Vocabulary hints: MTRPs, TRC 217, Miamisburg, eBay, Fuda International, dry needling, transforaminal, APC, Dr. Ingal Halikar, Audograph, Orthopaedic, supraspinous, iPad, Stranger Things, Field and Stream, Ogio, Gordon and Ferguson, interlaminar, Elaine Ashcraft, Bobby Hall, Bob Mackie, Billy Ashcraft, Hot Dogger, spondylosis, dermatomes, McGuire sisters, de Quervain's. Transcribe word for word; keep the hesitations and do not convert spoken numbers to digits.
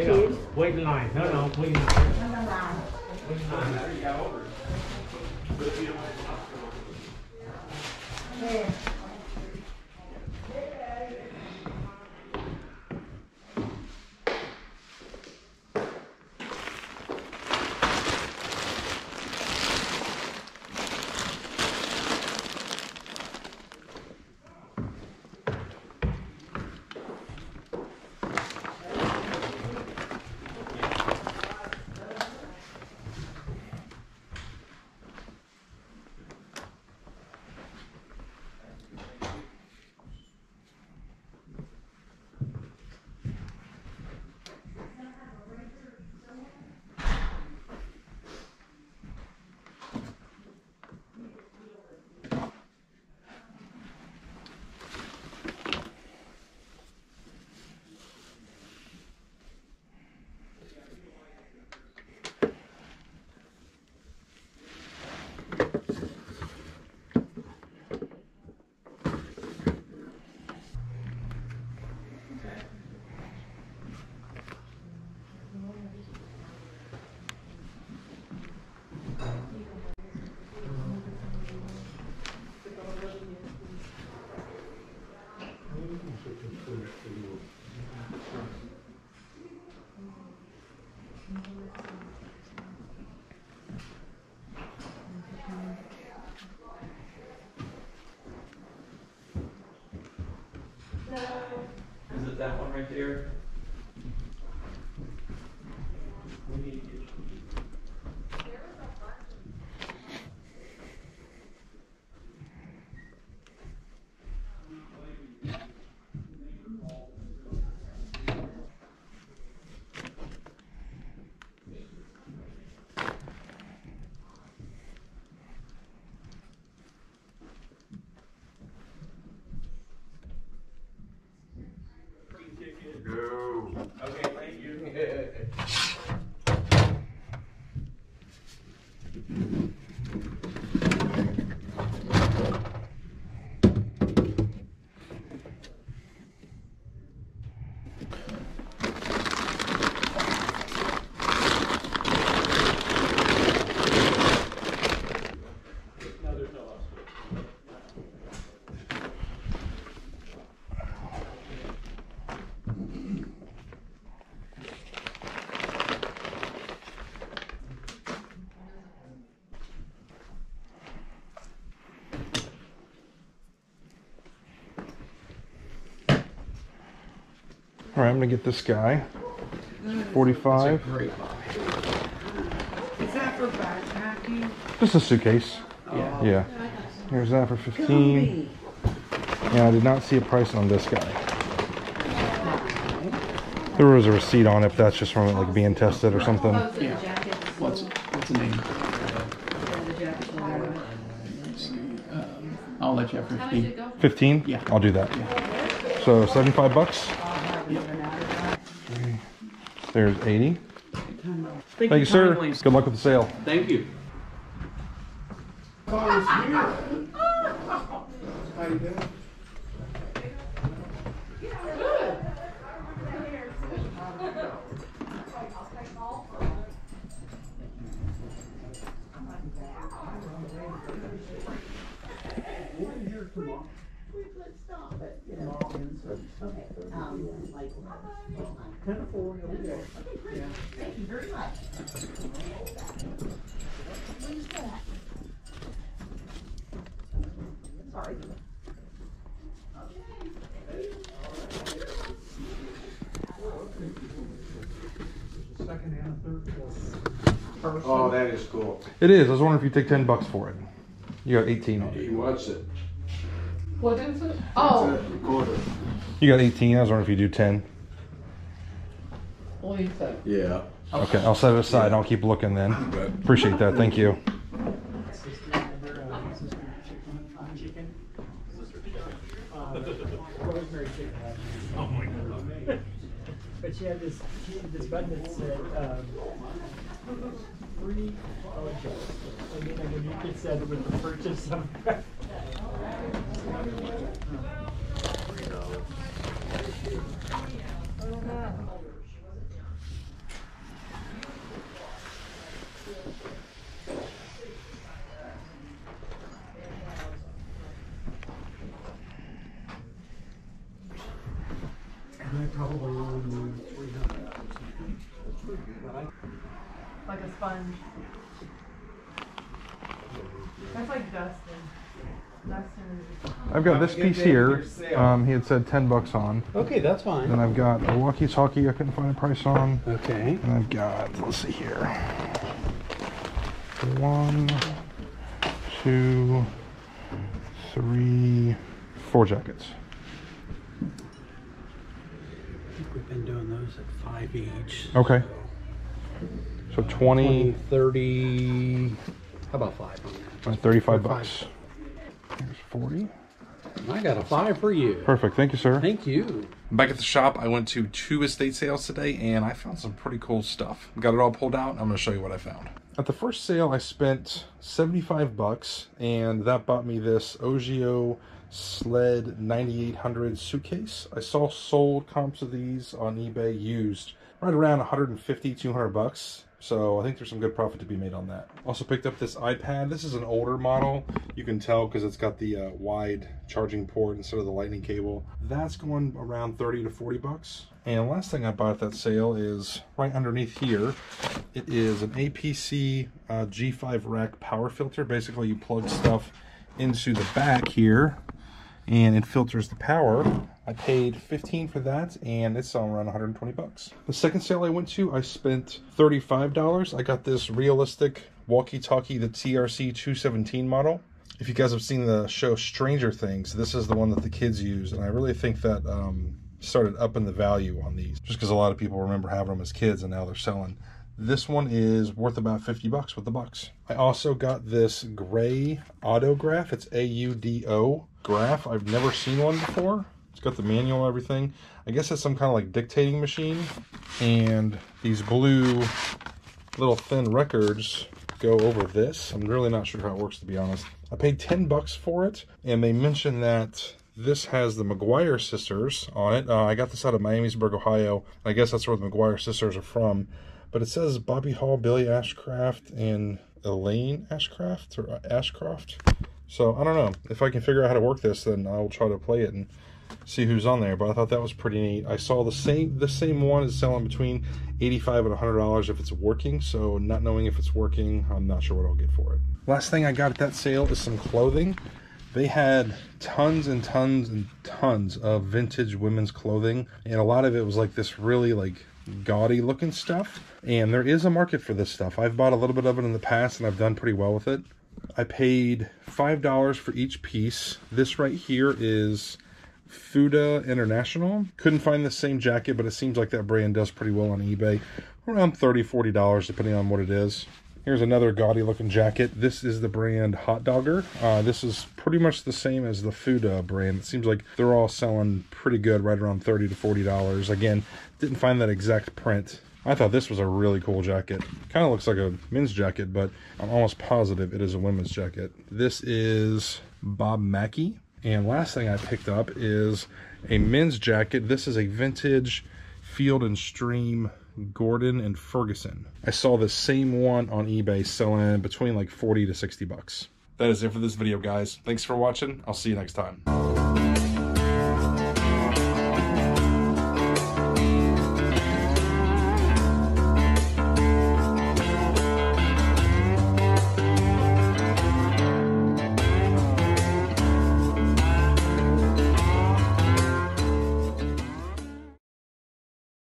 and cheese? Wait in line. No, no, wait in line. No, no, no. Wait in line. Yeah. That one right there. All right, I'm gonna get this guy. It's forty-five. Is that for backpacking? Just a suitcase. Yeah. Yeah. Here's that for fifteen. Yeah, I did not see a price on this guy. There was a receipt on it, but that's just from it, like being tested or something. Yeah. What's what's the name? Let's see. Um, I'll let you have fifteen. Fifteen? Yeah. I'll do that. Yeah. So seventy-five bucks. There's eighty. Thank, Thank you, sir. Please. Good luck with the sale. Thank you. Oh, that is cool. It is. I was wondering if you take ten bucks for it. You got eighteen on it. What's it? What is it? Oh, it's a recorder. You got eighteen. I was wondering if you do ten. What do you think? Yeah. Okay, I'll set it aside. Yeah. I'll keep looking then. Appreciate that. Thank you. Oh my god. But she had this. She had this button that said. Um, Free Ogio. And then you could send it with the purchase of sponge. That's like Dustin. Dustin is I've got this piece here. Um, he had said ten bucks on. Okay, that's fine. Then I've got Milwaukee's hockey. I couldn't find a price on. Okay. And I've got, let's see here. One, two, three, four jackets. I think we've been doing those at five each. Okay. So, so twenty, twenty, thirty. How about five on that? Thirty-five bucks. Here's forty. I got a five for you. Perfect. Thank you, sir. Thank you. Back at the shop, I went to two estate sales today, and I found some pretty cool stuff. Got it all pulled out. And I'm going to show you what I found. At the first sale, I spent seventy-five bucks, and that bought me this Ogio sled ninety-eight hundred suitcase. I saw sold comps of these on eBay used right around a hundred fifty, two hundred bucks. So I think there's some good profit to be made on that. Also picked up this iPad. This is an older model. You can tell because it's got the uh, wide charging port instead of the lightning cable. That's going around thirty to forty bucks. And the last thing I bought at that sale is right underneath here. It is an A P C uh, G five rack power filter. Basically you plug stuff into the back here and it filters the power. I paid fifteen for that, and it's around a hundred twenty bucks. The second sale I went to, I spent thirty-five dollars. I got this realistic walkie-talkie, the T R C two seventeen model. If you guys have seen the show Stranger Things, this is the one that the kids use, and I really think that um, started upping the value on these, just because a lot of people remember having them as kids, and now they're selling. This one is worth about fifty bucks with the bucks. I also got this gray Audograph. It's A U D O graph. I've never seen one before. It's got the manual and everything. I guess it's some kind of like dictating machine. And these blue little thin records go over this. I'm really not sure how it works, to be honest. I paid ten bucks for it, and they mentioned that this has the McGuire sisters on it. Uh, I got this out of Miamisburg, Ohio. I guess that's where the McGuire sisters are from. But it says Bobby Hall, Billy Ashcraft, and Elaine Ashcraft, or Ashcroft. So I don't know. If I can figure out how to work this, then I'll try to play it and see who's on there. But I thought that was pretty neat. I saw the same the same one is selling between eighty-five and a hundred dollars if it's working. So not knowing if it's working, I'm not sure what I'll get for it. Last thing I got at that sale is some clothing. They had tons and tons and tons of vintage women's clothing. And a lot of it was like this really like gaudy looking stuff, and there is a market for this stuff. I've bought a little bit of it in the past and I've done pretty well with it. I paid five dollars for each piece. This right here is Fuda International. Couldn't find the same jacket, but it seems like that brand does pretty well on eBay, around thirty, forty dollars depending on what it is. Here's another gaudy looking jacket. This is the brand Hot Dogger. Uh, this is pretty much the same as the Fuda brand. It seems like they're all selling pretty good, right around thirty to forty dollars. Again, didn't find that exact print. I thought this was a really cool jacket. Kind of looks like a men's jacket, but I'm almost positive it is a women's jacket. This is Bob Mackie. And last thing I picked up is a men's jacket. This is a vintage Field and Stream Gordon and Ferguson. I saw the same one on eBay selling between like forty to sixty bucks. That is it for this video, guys. Thanks for watching. I'll see you next time.